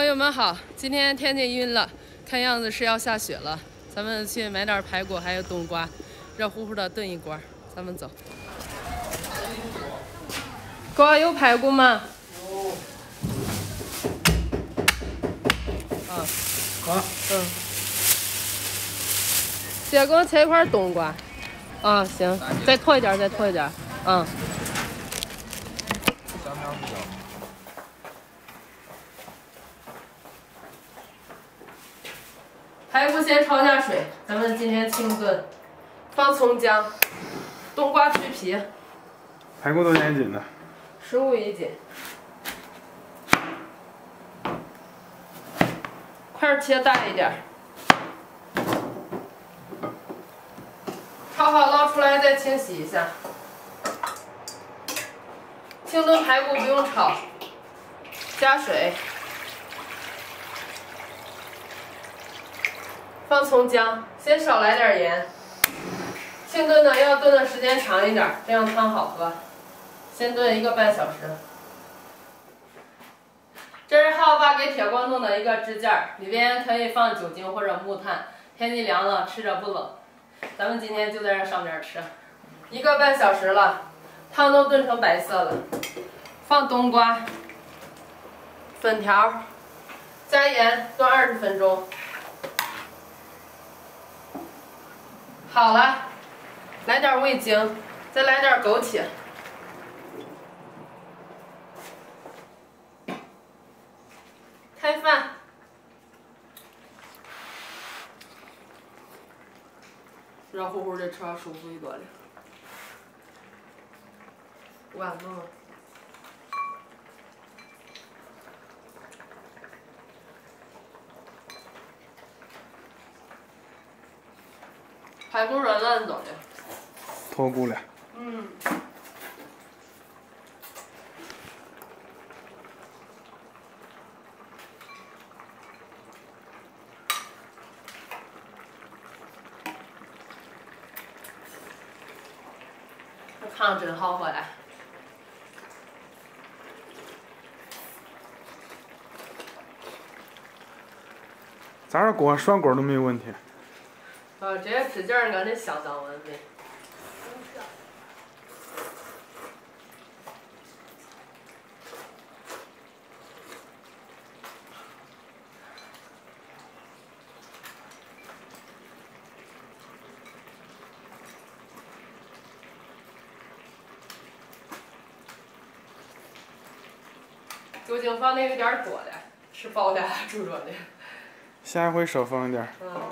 朋友们好，今天天气阴了，看样子是要下雪了，咱们去买点排骨还有冬瓜，热乎乎的炖一锅。咱们走。哥有排骨吗？有。啊。好。嗯。姐，给我切一块冬瓜。啊，行，再拖一点，再拖一点。嗯。 排骨先焯下水，咱们今天清炖，放葱姜，冬瓜去皮。排骨多少钱一斤呢？15一斤。块切大一点。焯好捞出来再清洗一下。清炖排骨不用炒，加水。 放葱姜，先少来点盐。清炖呢，要炖的时间长一点，这样汤好喝。先炖1个半小时。这是浩爸给铁锅弄的一个支架，里边可以放酒精或者木炭。天气凉了，吃着不冷。咱们今天就在这上面吃。1个半小时了，汤都炖成白色了。放冬瓜、粉条，加盐炖20分钟。 好了，来点味精，再来点枸杞，开饭。热乎乎的吃上舒服一多了。完了。排骨软烂早的，脱骨了。嗯。这炕真好喝呀！咱这锅涮锅都没有问题。 啊，这些纸件感觉相当完美。酒精放的有点多了，吃饱了，煮着的。下一回少放一点。嗯。